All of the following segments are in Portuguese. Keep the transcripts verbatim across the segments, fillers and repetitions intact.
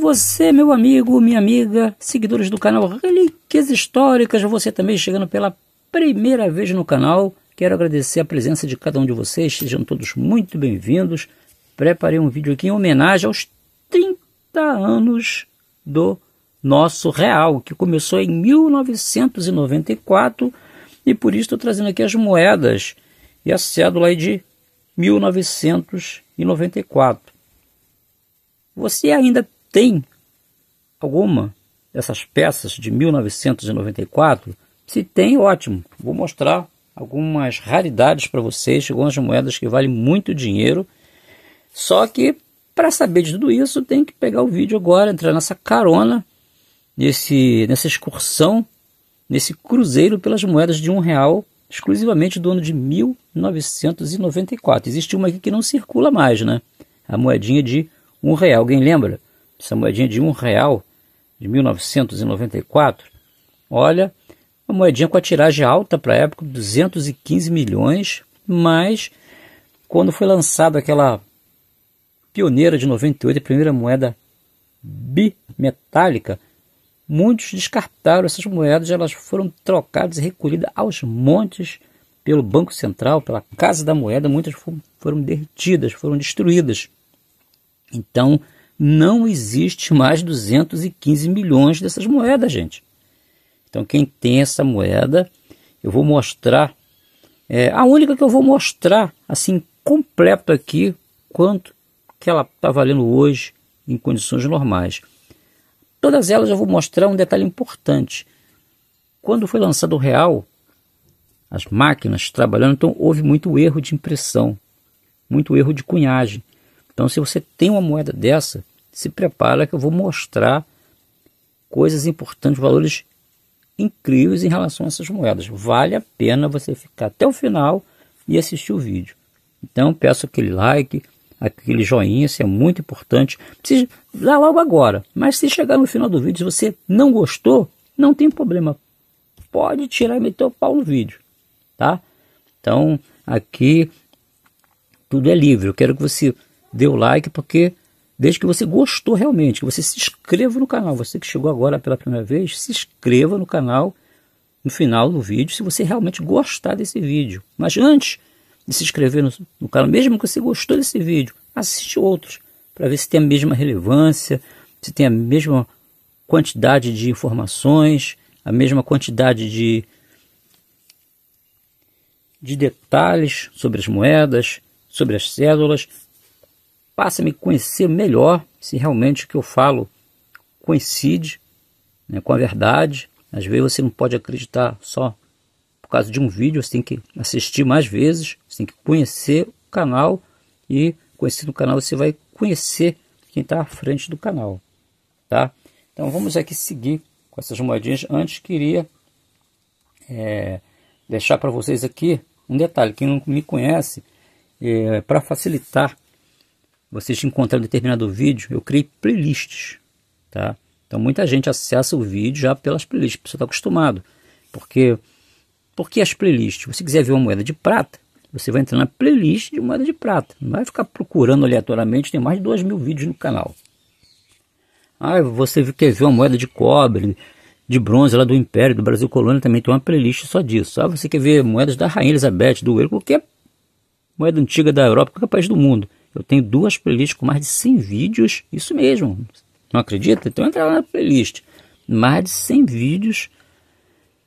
Você, meu amigo, minha amiga, seguidores do canal Relíquias Históricas, você também chegando pela primeira vez no canal, quero agradecer a presença de cada um de vocês, sejam todos muito bem-vindos. Preparei um vídeo aqui em homenagem aos trinta anos do nosso real, que começou em mil novecentos e noventa e quatro, e por isso estou trazendo aqui as moedas e a cédula aí de mil novecentos e noventa e quatro. Você ainda tem alguma dessas peças de mil novecentos e noventa e quatro? Se tem, ótimo. Vou mostrar algumas raridades para vocês, algumas moedas que valem muito dinheiro. Só que para saber de tudo isso, tem que pegar o vídeo agora, entrar nessa carona, nesse, nessa excursão, nesse cruzeiro pelas moedas de um real, exclusivamente do ano de mil novecentos e noventa e quatro. Existe uma aqui que não circula mais, né? A moedinha de um real. Alguém lembra? Essa moedinha de um real de mil novecentos e noventa e quatro. Olha, uma moedinha com a tiragem alta para a época, duzentos e quinze milhões, mas quando foi lançada aquela pioneira de noventa e oito, a primeira moeda bimetálica, muitos descartaram essas moedas, elas foram trocadas e recolhidas aos montes pelo Banco Central, pela Casa da Moeda, muitas foram derretidas, foram destruídas. Então, não existe mais duzentos e quinze milhões dessas moedas, gente. Então, quem tem essa moeda, eu vou mostrar, é, a única que eu vou mostrar, assim, completo aqui, quanto que ela está valendo hoje em condições normais. Todas elas eu vou mostrar um detalhe importante. Quando foi lançado o real, as máquinas trabalhando, então houve muito erro de impressão, muito erro de cunhagem. Então, se você tem uma moeda dessa, se prepara que eu vou mostrar coisas importantes, valores incríveis em relação a essas moedas. Vale a pena você ficar até o final e assistir o vídeo. Então, peço aquele like, aquele joinha, isso é muito importante. Precisa dar logo agora, mas se chegar no final do vídeo, se você não gostou, não tem problema. Pode tirar e meter o pau no vídeo, tá? Então, aqui tudo é livre. Eu quero que você dê o like, porque desde que você gostou realmente, que você se inscreva no canal. Você que chegou agora pela primeira vez, se inscreva no canal no final do vídeo, se você realmente gostar desse vídeo. Mas antes de se inscrever no, no canal, mesmo que você gostou desse vídeo, assiste outros para ver se tem a mesma relevância, se tem a mesma quantidade de informações, a mesma quantidade de, de detalhes sobre as moedas, sobre as cédulas. Passa a me conhecer melhor, se realmente o que eu falo coincide, né, com a verdade. Às vezes você não pode acreditar só por causa de um vídeo, você tem que assistir mais vezes, você tem que conhecer o canal, e conhecendo o canal você vai conhecer quem está à frente do canal, tá? Então vamos aqui seguir com essas moedinhas. Antes queria é, deixar para vocês aqui um detalhe, quem não me conhece, é, para facilitar vocês encontraram determinado vídeo, eu criei playlists, tá? Então muita gente acessa o vídeo já pelas playlists, você está acostumado. Porque, porque as playlists, se você quiser ver uma moeda de prata, você vai entrar na playlist de moeda de prata, não vai ficar procurando aleatoriamente, tem mais de dois mil vídeos no canal. Ah, você quer ver uma moeda de cobre, de bronze lá do Império, do Brasil Colônia, também tem uma playlist só disso. Ah, você quer ver moedas da Rainha Elizabeth, do euro, qualquer moeda antiga da Europa, qualquer país do mundo. Eu tenho duas playlists com mais de cem vídeos, isso mesmo, não acredita? Então entra lá na playlist, mais de cem vídeos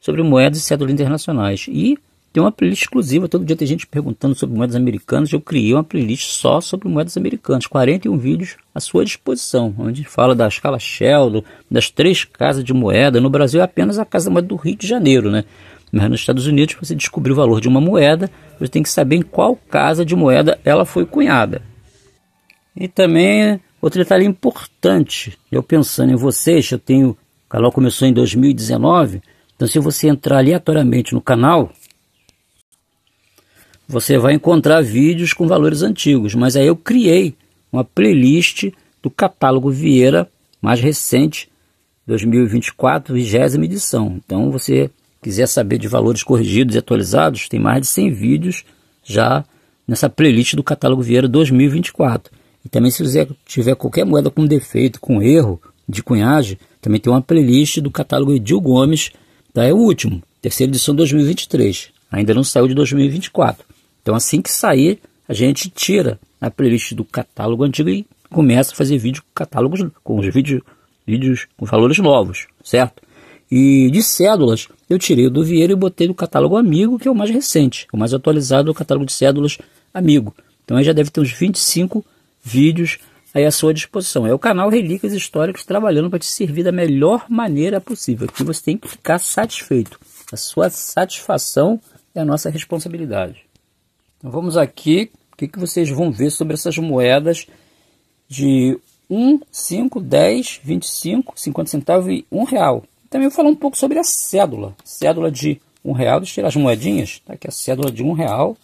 sobre moedas e cédulas internacionais. E tem uma playlist exclusiva, todo dia tem gente perguntando sobre moedas americanas, eu criei uma playlist só sobre moedas americanas, quarenta e um vídeos à sua disposição, onde fala da escala Sheldon, das três casas de moeda. No Brasil é apenas a Casa da Moeda do Rio de Janeiro, né? Mas nos Estados Unidos, para você descobrir o valor de uma moeda, você tem que saber em qual casa de moeda ela foi cunhada. E também, outro detalhe importante, eu pensando em vocês, eu tenho, o canal começou em dois mil e dezenove, então se você entrar aleatoriamente no canal, você vai encontrar vídeos com valores antigos, mas aí eu criei uma playlist do catálogo Vieira, mais recente, dois mil e vinte e quatro, vigésima edição, então você quiser saber de valores corrigidos e atualizados, tem mais de cem vídeos já nessa playlist do catálogo Vieira dois mil e vinte e quatro. E também se você tiver qualquer moeda com defeito, com erro de cunhagem, também tem uma playlist do catálogo Edil Gomes, tá? É o último, terceira edição dois mil e vinte e três, ainda não saiu de dois mil e vinte e quatro. Então assim que sair, a gente tira a playlist do catálogo antigo e começa a fazer vídeo com catálogos, com os vídeos, vídeos com valores novos, certo? E de cédulas, eu tirei do Vieira e botei no catálogo Amigo, que é o mais recente, o mais atualizado, o catálogo de cédulas Amigo. Então aí já deve ter uns vinte e cinco vídeos aí à sua disposição. É o canal Relíquias Históricas trabalhando para te servir da melhor maneira possível, que você tem que ficar satisfeito. A sua satisfação é a nossa responsabilidade. Então vamos aqui, o que, que vocês vão ver sobre essas moedas de um, cinco, dez, vinte e cinco, cinquenta centavos e um real. Também vou falar um pouco sobre a cédula. Cédula de um real, deixa eu tirar as moedinhas. Tá? Aqui a cédula de um real.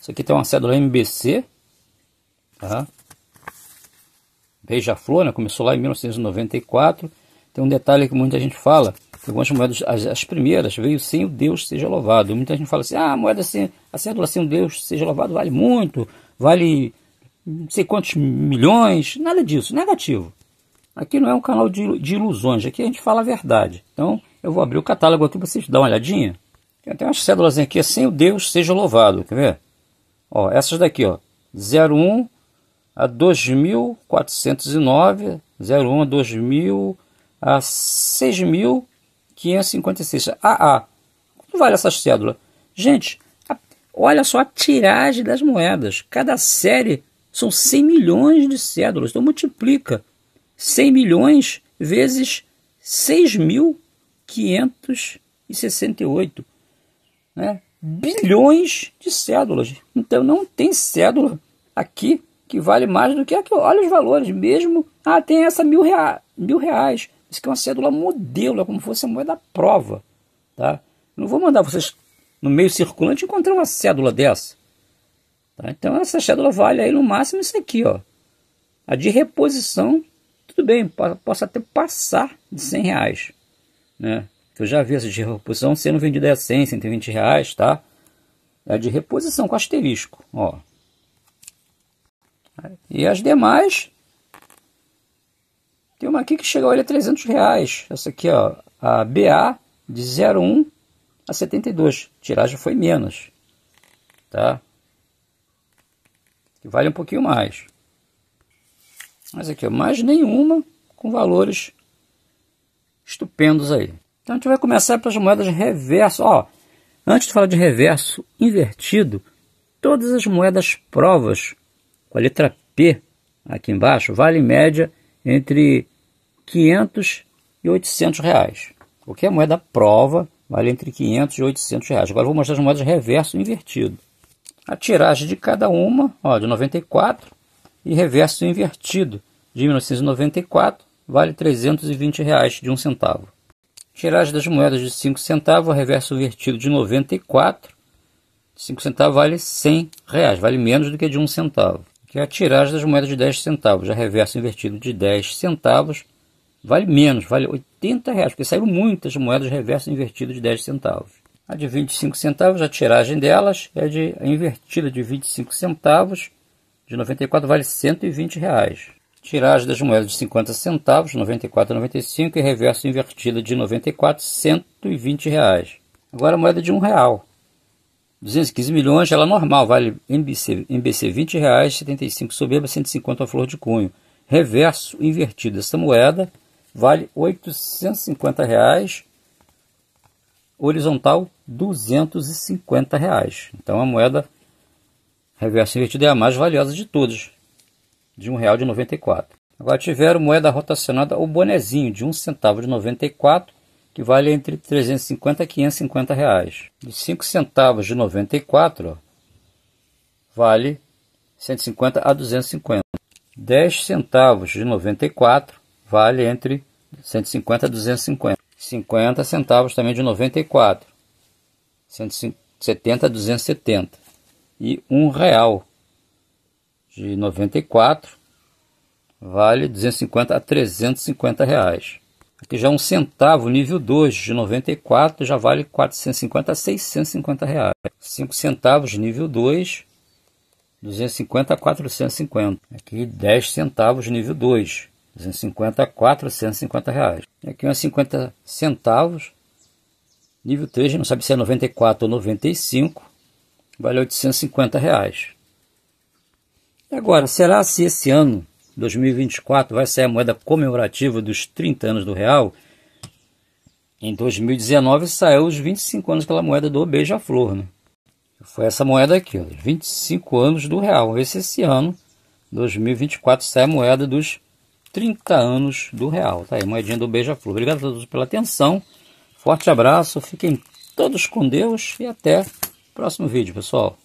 Isso aqui tem uma cédula M B C. Tá? Beija-Flor, né? Começou lá em mil novecentos e noventa e quatro. Tem um detalhe que muita gente fala. Que algumas moedas, as, as primeiras, veio sem o Deus seja louvado. Muita gente fala assim, ah, a, moeda sem, a cédula sem o Deus seja louvado vale muito. Vale não sei quantos milhões. Nada disso, negativo. Aqui não é um canal de, de ilusões, aqui a gente fala a verdade. Então, eu vou abrir o catálogo aqui para vocês darem uma olhadinha. Tem até umas cédulas aqui, assim, o Deus seja louvado, quer ver? Ó, essas daqui, ó, zero um a dois mil quatrocentos e nove, zero um a dois mil a seis mil quinhentos e cinquenta e seis, A A. Quanto vale essa cédula? Gente, a, olha só a tiragem das moedas. Cada série são cem milhões de cédulas, então multiplica cem milhões vezes seis mil quinhentos e sessenta e oito, né? Bilhões de cédulas. Então não tem cédula aqui que vale mais do que aqui. Olha os valores mesmo. Ah, tem essa mil, rea mil reais. Isso aqui é uma cédula modelo, é como se fosse a moeda prova. Tá? Não vou mandar vocês no meio circulante encontrar uma cédula dessa. Tá? Então essa cédula vale aí no máximo isso aqui, ó. A de reposição. Tudo bem, posso até passar de cem reais, né? Eu já vi essa de reposição sendo vendida a cem, cento e vinte reais, tá? É de reposição com asterisco, ó. E as demais, tem uma aqui que chega olha, a trezentos reais. Essa aqui, ó, a B A de zero um a setenta e dois. A tiragem foi menos, tá? Que vale um pouquinho mais. Mas aqui, ó, mais nenhuma com valores estupendos aí. Então a gente vai começar pelas moedas reverso. Ó, antes de falar de reverso invertido, todas as moedas provas com a letra P aqui embaixo vale em média entre quinhentos e oitocentos reais. Qualquer moeda prova vale entre quinhentos e oitocentos reais. Agora eu vou mostrar as moedas reverso invertido. A tiragem de cada uma, ó, de noventa e quatro. E reverso invertido de mil novecentos e noventa e quatro vale trezentos e vinte reais de um centavo. Tiragem das moedas de cinco centavos, reverso invertido de noventa e quatro, cinco centavos vale cem reais, vale menos do que de um centavo. Que é a tiragem das moedas de dez centavos, já reverso invertido de dez centavos vale menos, vale oitenta reais, porque saíram muitas moedas de reverso invertido de dez centavos. A de vinte e cinco centavos, a tiragem delas é de a invertida de vinte e cinco centavos. De noventa e quatro vale cento e vinte reais. Tiragem das moedas de cinquenta centavos, noventa e quatro e noventa e cinco, e reverso invertida de noventa e quatro, cento e vinte reais. Agora a moeda de um real. duzentos e quinze milhões, ela normal, vale M B C, M B C vinte reais, setenta e cinco soberba, cento e cinquenta a flor de cunho. Reverso invertido, essa moeda vale oitocentos e cinquenta reais, horizontal duzentos e cinquenta reais. Então a moeda reverso invertido é a mais valiosa de todas, de um real e noventa e quatro. Agora tiveram moeda rotacionada ou bonezinho de um centavo de noventa e quatro, que vale entre trezentos e cinquenta e quinhentos e cinquenta reais. De cinco centavos de noventa e quatro, ó, vale cento e cinquenta a duzentos e cinquenta. dez centavos de noventa e quatro vale entre cento e cinquenta a duzentos e cinquenta. cinquenta centavos também de noventa e quatro, cento e setenta a duzentos e setenta. E um real de noventa e quatro vale duzentos e cinquenta a trezentos e cinquenta reais. Aqui já um centavo nível dois de noventa e quatro já vale quatrocentos e cinquenta a seiscentos e cinquenta reais. cinco centavos nível dois duzentos e cinquenta a quatrocentos e cinquenta. Aqui dez centavos nível dois, duzentos e cinquenta a quatrocentos e cinquenta reais. Aqui uns cinquenta centavos nível três, não sabe se é noventa e quatro ou noventa e cinco, vale oitocentos e cinquenta reais. E agora, será se esse ano dois mil e vinte e quatro vai sair a moeda comemorativa dos trinta anos do real? Em dois mil e dezenove saiu os vinte e cinco anos pela moeda do Beija-Flor, né? Foi essa moeda aqui, ó, vinte e cinco anos do real. Esse, esse ano, dois mil e vinte e quatro, sai a moeda dos trinta anos do real. Tá aí, moedinha do Beija-Flor. Obrigado a todos pela atenção. Forte abraço, fiquem todos com Deus e até o próximo vídeo, pessoal.